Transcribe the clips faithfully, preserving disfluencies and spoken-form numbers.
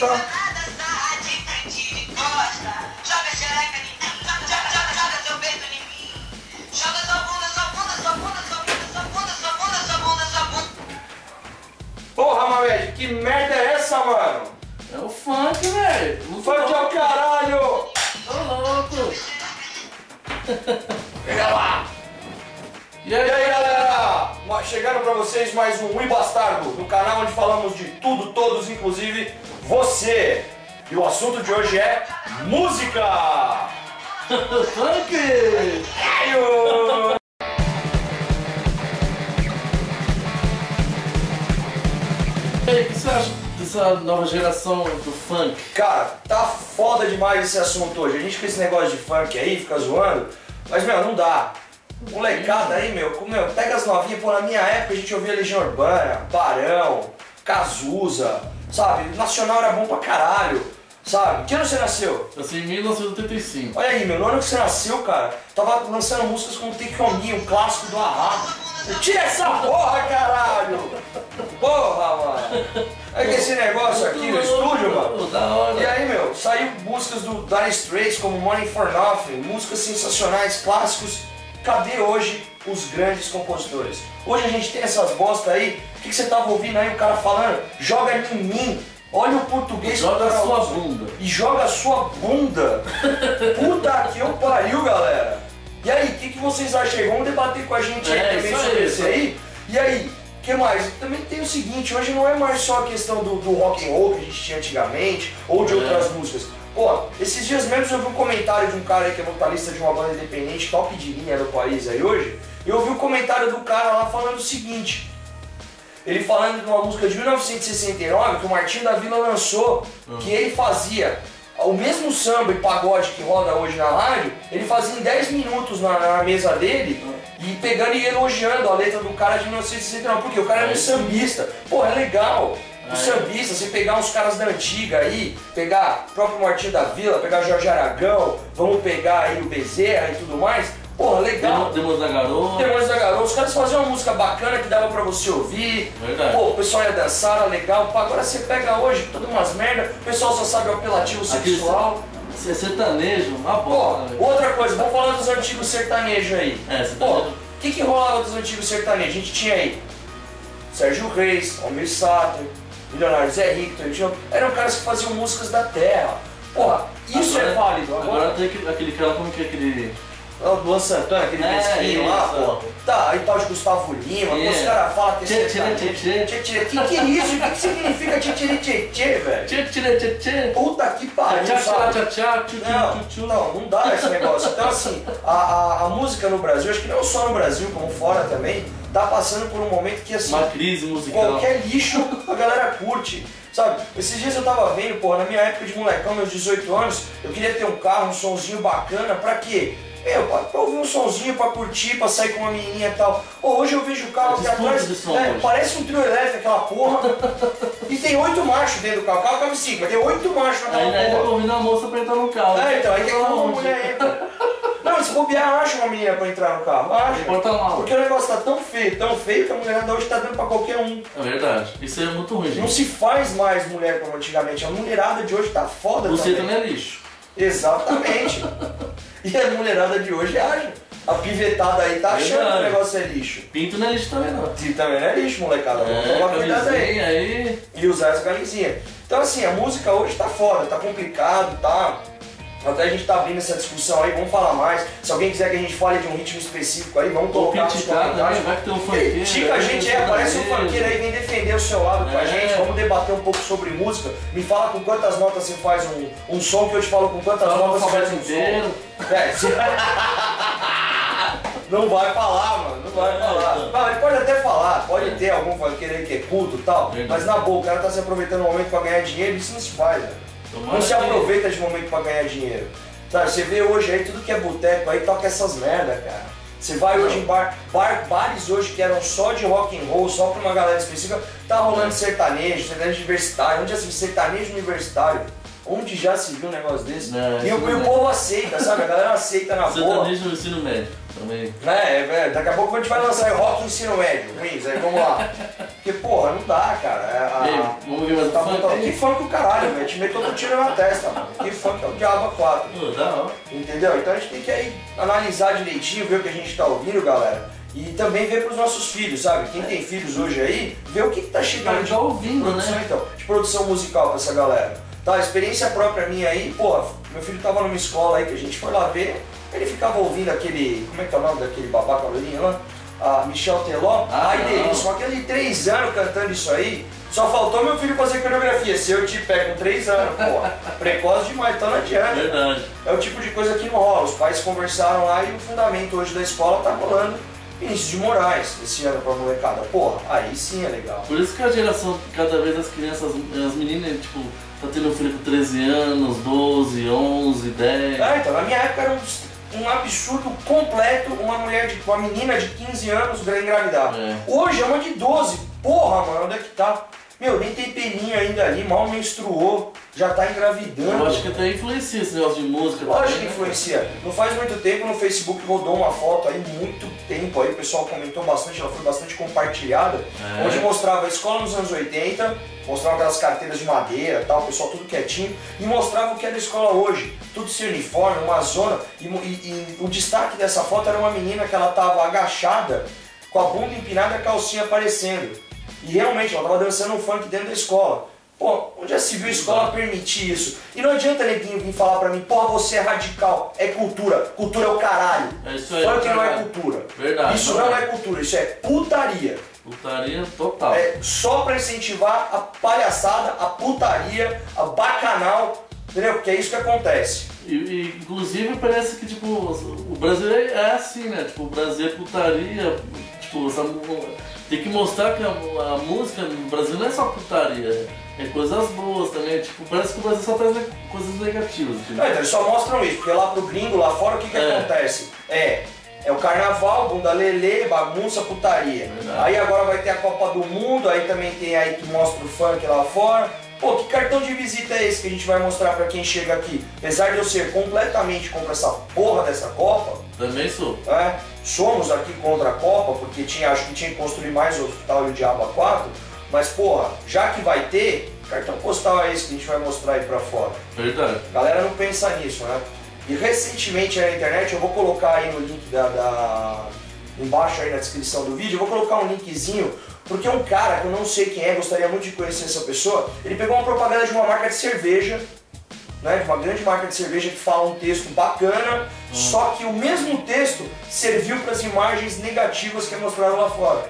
costa. Porra, Mamed, que merda é essa, mano? É o funk, velho. Funk é o caralho! Tô louco! Pega lá! E aí, e aí galera? Chegaram pra vocês mais um WeBastardo, no canal onde falamos de tudo, todos, inclusive você. E o assunto de hoje é música! Funk! Caralho! E aí, o que você acha dessa nova geração do funk? Cara, tá foda demais esse assunto hoje. A gente com esse negócio de funk aí, fica zoando, mas, meu, não dá. Molecada aí, meu, meu, pega as novinhas, pô, na minha época a gente ouvia Legião Urbana, Barão, Cazuza, sabe? Nacional era bom pra caralho, sabe? Que ano você nasceu? Nasci em mil novecentos e oitenta e cinco. Olha aí, meu, no ano que você nasceu, cara, tava lançando músicas como Take On Me, um clássico do Ahab. Tira essa porra, caralho! Porra, mano! É que esse negócio aqui no estúdio, mano. E aí, meu, saiu músicas do Dire Straits como Money for Nothing, músicas sensacionais, clássicos. Cadê hoje os grandes compositores? Hoje a gente tem essas bosta aí. O que, que você tava ouvindo aí o cara falando? Joga em mim. Olha o português. E joga a sua bunda. E joga a sua bunda. Puta que eu pariu, galera. E aí, o que, que vocês acham? Vamos debater com a gente é, aí também sobre isso aí. E aí, o que mais? Também tem o seguinte, hoje não é mais só a questão do, do rock and roll que a gente tinha antigamente, ou de é. outras músicas. Pô, esses dias mesmo eu vi um comentário de um cara aí que é vocalista de uma banda independente, top de linha do país aí hoje, e eu vi um comentário do cara lá falando o seguinte, ele falando de uma música de mil novecentos e sessenta e nove que o Martinho da Vila lançou, uhum. que ele fazia o mesmo samba e pagode que roda hoje na rádio, ele fazia em dez minutos na, na mesa dele, uhum. e pegando e elogiando a letra do cara de mil novecentos e sessenta e nove, porque o cara era um sambista, pô, é legal. O sambista, você pegar uns caras da antiga aí, pegar o próprio Martinho da Vila, pegar Jorge Aragão, vamos pegar aí o Bezerra e tudo mais, porra, legal. Demônios da Garoa. Demônios da Garoa, os caras faziam uma música bacana que dava pra você ouvir, verdade. Pô, o pessoal ia dançar, era legal, agora você pega hoje, tudo umas merda, o pessoal só sabe o apelativo sexual. Aquele sertanejo, uma bola. Pô, outra coisa, vamos falar dos antigos sertanejos aí. É, sertanejo. O que que rolava dos antigos sertanejos? A gente tinha aí Sérgio Reis, Almir Sater, Milionário e Zé Rico, Toquinho, eram caras que faziam músicas da terra. Porra, isso agora, é válido. Agora, agora tem aquele, aquele cara, como que é aquele... O Luan Santana, aquele pesquinho é, lá, pô. Tá, aí tal de Gustavo Lima, yeah. os caras falam que tchê, tchê, tchê, tchê, tchê, tchê. Que que é isso? O que que significa tchê, tchê, tchê, tchê, velho? Tchê, tchê, tchê, tchê. Puta que pariu, tchê, sabe? Tchê, tchê, tchê, tchê, não, tchê, não, não dá esse negócio. Então assim, a, a, a música no Brasil, acho que não só no Brasil, como fora também, tá passando por um momento que assim... Uma crise musical. Qualquer lixo a galera curte. Sabe, esses dias eu tava vendo, porra, na minha época de molecão, meus dezoito anos, eu queria ter um carro, um sonzinho bacana, pra quê? Meu, pra, pra ouvir um sonzinho, pra curtir, pra sair com uma menininha e tal. Oh, hoje eu vejo o carro aqui atrás, né, parece um trio elétrico, aquela porra. E tem oito machos dentro do carro, o carro cabe cinco, mas tem oito machos naquela porra. Aí tá convidando a moça pra entrar no carro. É, então, aí tem uma mulher entra. Não, se bobear, acha uma menina pra entrar no carro, acha. Porque o negócio tá tão feio, tão feio, que a mulherada hoje tá dando pra qualquer um. É verdade, isso é muito ruim. Não se faz mais mulher como antigamente, a mulherada de hoje tá foda também. Você também é lixo. Exatamente. E a mulherada de hoje age. A pivetada aí tá achando verdade. Que o negócio é lixo. Pinto não é lixo também não. Pinto também não é lixo, molecada. Vamos é, tomar cuidado aí. aí. E usar essa camisinha. Então assim, a música hoje tá foda, tá complicado, tá... Até a gente tá abrindo essa discussão aí, vamos falar mais. Se alguém quiser que a gente fale de um ritmo específico aí, vamos colocar nos comentários. Vai que tem um funkeiro. Tica a gente, é, aparece um funkeiro aí, vem defender o seu lado com a gente. Vamos debater um pouco sobre música. Me fala com quantas notas você faz um, um som, que eu te falo com quantas notas você faz um som. É, se... Não vai falar, mano, não vai falar. Ah, ele pode até falar, pode ter algum funkeiro aí que é culto e tal, mas na boa, o cara tá se aproveitando o momento pra ganhar dinheiro, isso não se faz, velho. Tomara não se aproveita que... de momento pra ganhar dinheiro. Sabe, você vê hoje aí, tudo que é boteco aí toca essas merda, cara. Você vai não. hoje em bar, bar, bares hoje que eram só de rock and roll, só pra uma galera específica, tá rolando sertanejo, sertanejo universitário, onde já se viu sertanejo universitário? Onde já se viu um negócio desse? Não, e o, não o povo aceita, sabe? A galera aceita na boa. Sertanejo no ensino médio. também. É, é, daqui a pouco a gente vai lançar rock em ensino médio, Queens, aí vamos lá. Porque, porra, não dá, cara. A, Ei, vamos ver mais tá funk, aí. Que funk o caralho, velho. Te meto todo tiro na testa, mano. Que funk é o diabo quatro. Não dá, não. Entendeu? Então a gente tem que aí analisar direitinho, ver o que a gente tá ouvindo, galera. E também ver pros nossos filhos, sabe? Quem é. tem filhos hoje aí, ver o que, que tá chegando de, tá ouvindo, produção, né? Então, de produção musical pra essa galera. Tá, experiência própria minha aí, pô, meu filho tava numa escola aí que a gente foi lá ver, ele ficava ouvindo aquele, como é que é o nome daquele babaca loirinho lá? Ah, Michel Teló. Ah, ai, delícia, com aquele de três anos cantando isso aí, só faltou meu filho fazer coreografia. Se eu te pego com três anos, pô, precoce demais, então não adianta. Verdade. É o tipo de coisa que não rola, os pais conversaram lá e o fundamento hoje da escola tá rolando. Vinícius de Moraes, esse ano pra molecada, porra, aí sim é legal. Por isso que a geração, cada vez as crianças, as meninas, tipo, tá tendo um filho com treze anos, doze, onze, dez... É, então, na minha época era um, um absurdo completo uma mulher, de, uma menina de quinze anos engravidar. É. Hoje é uma de doze, porra, mano, onde é que tá? Meu, nem tem peninha ainda ali, mal menstruou, já tá engravidando. Eu acho que até influencia esse negócio de música. Lógico que influencia. Não faz muito tempo no Facebook rodou uma foto aí, muito tempo aí, o pessoal comentou bastante, ela foi bastante compartilhada, é. onde mostrava a escola nos anos oitenta, mostrava aquelas carteiras de madeira e tal, o pessoal tudo quietinho, e mostrava o que era a escola hoje. Tudo sem uniforme, uma zona, e, e, e o destaque dessa foto era uma menina que ela tava agachada, com a bunda empinada e a calcinha aparecendo. E realmente, ela tava dançando um funk dentro da escola. Pô, onde já se viu a escola permitir isso? E não adianta neguinho vir falar pra mim, porra, você é radical, é cultura, cultura é o caralho. É isso aí. Funk não é cultura. Verdade. Isso não é cultura, isso é putaria. Putaria total. É só pra incentivar a palhaçada, a putaria, a bacanal, entendeu? Porque é isso que acontece. E, e, inclusive parece que, tipo, o Brasil é assim, né? Tipo, o Brasil é putaria, tipo, essa... Tem que mostrar que a, a música no Brasil não é só putaria, é coisas boas também, tipo, parece que o Brasil só traz coisas negativas. Tipo. É, então eles só mostram isso, porque lá pro gringo, lá fora, o que que é. acontece? É, é o carnaval, bunda lelê, bagunça, putaria. Verdade. Aí agora vai ter a Copa do Mundo, aí também tem aí que mostra o funk lá fora. Pô, que cartão de visita é esse que a gente vai mostrar pra quem chega aqui? Apesar de eu ser completamente contra essa porra dessa Copa... Também sou. É, somos aqui contra a Copa, porque tinha, acho que tinha que construir mais o hospital e o Diabo A quatro, mas, porra, já que vai ter, cartão postal é esse que a gente vai mostrar aí pra fora. Verdade. A galera não pensa nisso, né? E recentemente aí na internet, eu vou colocar aí no link da... da... embaixo aí na descrição do vídeo, eu vou colocar um linkzinho, porque um cara que eu não sei quem é, gostaria muito de conhecer essa pessoa, ele pegou uma propaganda de uma marca de cerveja, né, de uma grande marca de cerveja que fala um texto bacana, hum. só que o mesmo texto serviu para as imagens negativas que mostraram lá fora.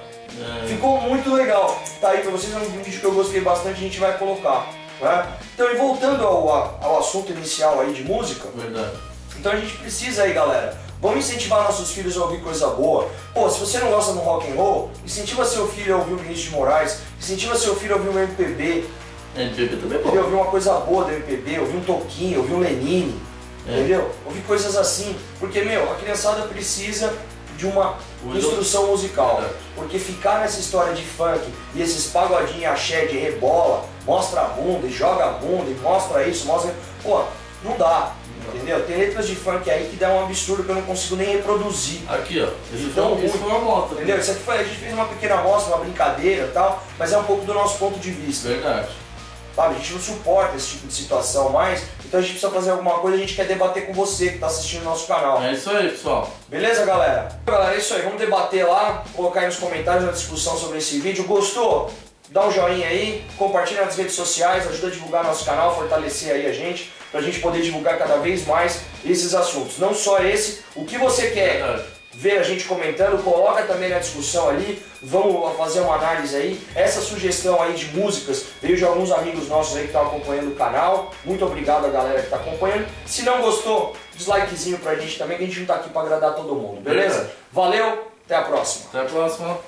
É. Ficou muito legal. Tá aí para vocês, é um vídeo que eu gostei bastante, a gente vai colocar. Né? Então, e voltando ao, ao assunto inicial aí de música, Verdade. então a gente precisa aí, galera, vamos incentivar nossos filhos a ouvir coisa boa. Pô, se você não gosta do rock and roll, incentiva seu filho a ouvir o Vinícius de Moraes, incentiva seu filho a ouvir o M P B. M P B também é bom. Ouvir uma coisa boa do M P B, ouvir um Toquinho, ouvir um Lenine, é. entendeu? Ouvir coisas assim, porque, meu, a criançada precisa de uma instrução musical. Porque ficar nessa história de funk e esses pagodinhos axé de rebola, mostra a bunda e joga a bunda e mostra isso, mostra... Pô, não dá. Entendeu? Tem letras de funk aí que dá um absurdo que eu não consigo nem reproduzir. Aqui, ó. Esse então, foi, isso foi uma amostra. Entendeu? Isso aqui foi, a gente fez uma pequena amostra, uma brincadeira e tal, mas é um pouco do nosso ponto de vista. Verdade. Sabe? A gente não suporta esse tipo de situação mais, então a gente precisa fazer alguma coisa, a gente quer debater com você que está assistindo o nosso canal. É isso aí, pessoal. Beleza, galera? Galera, é isso aí. Vamos debater lá, colocar aí nos comentários na discussão sobre esse vídeo. Gostou? Dá um joinha aí, compartilha nas redes sociais, ajuda a divulgar nosso canal, fortalecer aí a gente, pra gente poder divulgar cada vez mais esses assuntos. Não só esse, o que você quer ver a gente comentando, coloca também na discussão ali, vamos fazer uma análise aí. Essa sugestão aí de músicas veio de alguns amigos nossos aí que estão acompanhando o canal, muito obrigado a galera que tá acompanhando. Se não gostou, dislikezinho pra gente também, que a gente não tá aqui pra agradar todo mundo, beleza? Valeu, até a próxima. Até a próxima.